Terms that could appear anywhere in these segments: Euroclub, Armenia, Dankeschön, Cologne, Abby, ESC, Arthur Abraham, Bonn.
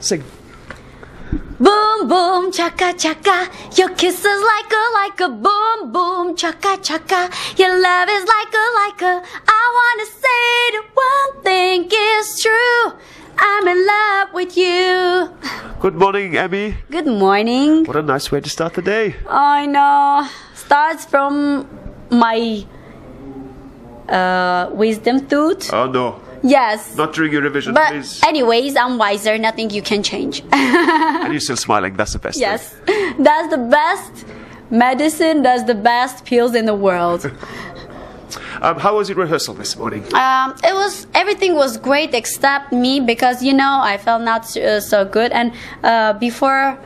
Sing. Boom, boom, chaka, chaka. Your kiss is like a boom, boom, chaka, chaka. Your love is like a. I wanna say the one thing is true. I'm in love with you. Good morning, Abby. Good morning. What a nice way to start the day. I know. Starts from my wisdom tooth. Oh, no. Yes. Not during your revision, but please. Anyways, I'm wiser. Nothing you can change. And you're still smiling. That's the best. Yes. Thing. That's the best medicine. That's the best pills in the world. How was your rehearsal this morning? It was, everything was great except me, because you know I felt not so good, and before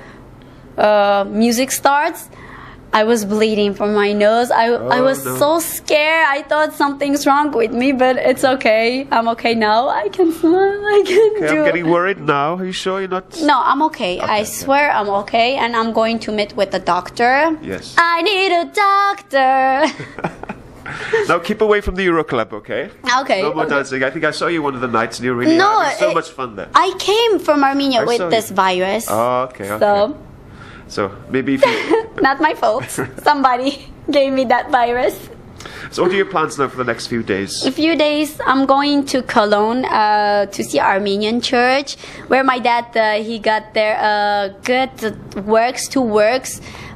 music starts, I was bleeding from my nose. I was so scared. I thought something's wrong with me, but it's okay. I'm okay now. I can smile. I can do. I'm getting worried now. Are you sure you're not? No, I'm okay. I swear I'm okay, and I'm going to meet with a doctor. Yes. I need a doctor. Now keep away from the Euroclub, okay? Okay. No more dancing. I think I saw you one of the nights and you really had so much fun there. I came from Armenia with this virus. Oh, okay, okay. So maybe if you... Not my fault. Somebody gave me that virus. So what are your plans now for the next few days? A few days, I'm going to Cologne to see Armenian church, where my dad, he got their good works,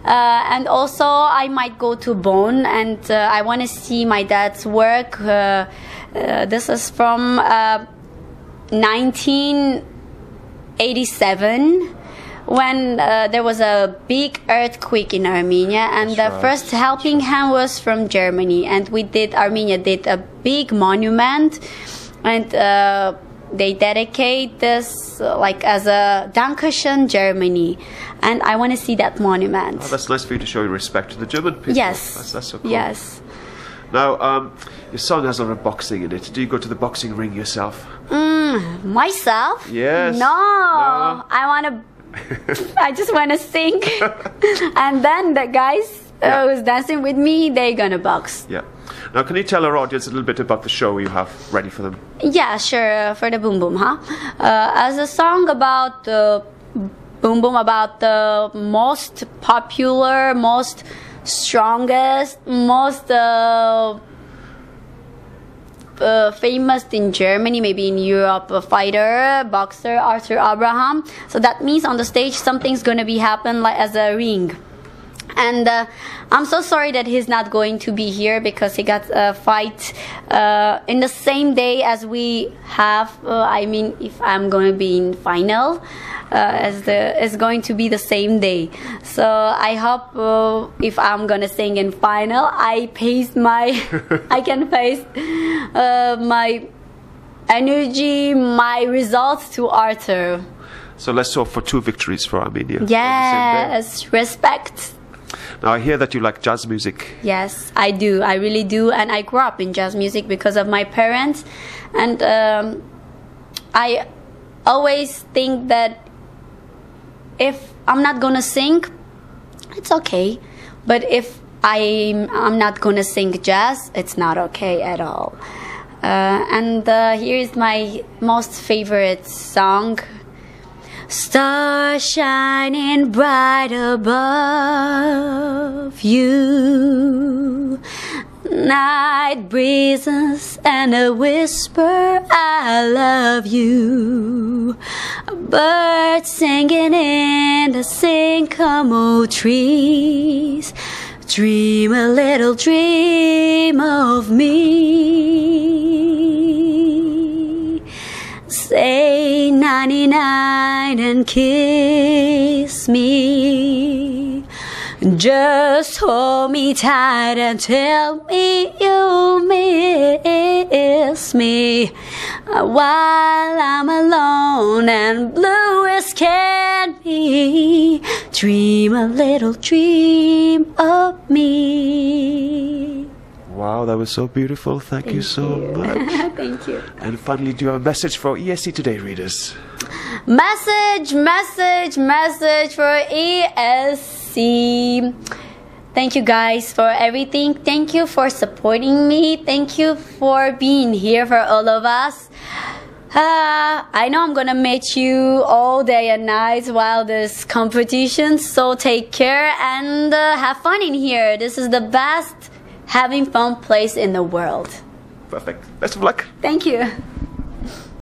and also I might go to Bonn, and I want to see my dad's work. This is from 1987. When there was a big earthquake in Armenia, and the first helping hand was from Germany, and we did, Armenia did a big monument, and they dedicate this like as a Dankeschön Germany, and I want to see that monument. Oh, that's nice for you to show your respect to the German people. Yes, that's so cool. Yes. Now, your song has a lot of boxing in it. Do you go to the boxing ring yourself? Myself? Yes. No, no. I want to. I just want to sing, and then the guys who's dancing with me, they're gonna box. Yeah. Now, can you tell our audience a little bit about the show you have ready for them? Yeah, sure. For the Boom Boom, huh? As a song about Boom Boom, about the most popular, most strongest, most famous in Germany, maybe in Europe, fighter, boxer, Arthur Abraham. So that means on the stage something's gonna be happen like as a ring. And I'm so sorry that he's not going to be here, because he got a fight in the same day as we have. I mean, if I'm gonna be in final, it's going to be the same day. So I hope if I'm gonna sing in final, I can face my energy, my results to Arthur. So let's hope for two victories for Armenia. Yes, respect. Now, I hear that you like jazz music. Yes, I do. I really do. And I grew up in jazz music because of my parents. And I always think that if I'm not going to sing, it's okay. But if I'm not going to sing jazz, it's not okay at all. Here is my most favorite song. Stars shining bright above you, night breezes and a whisper, I love you, birds singing in the sycamore trees, dream a little dream of me, say 99 and kiss me, just hold me tight and tell me you miss me, while I'm alone and blue as can be, dream a little dream of me. Wow, that was so beautiful. Thank you so much. Thank you. And finally, do you have a message for ESC Today readers? Message, message, message for ESC. Thank you guys for everything. Thank you for supporting me. Thank you for being here for all of us. I know I'm gonna meet you all day and night while this competition, so take care and have fun in here. This is the best having fun place in the world. Perfect. Best of luck. Thank you.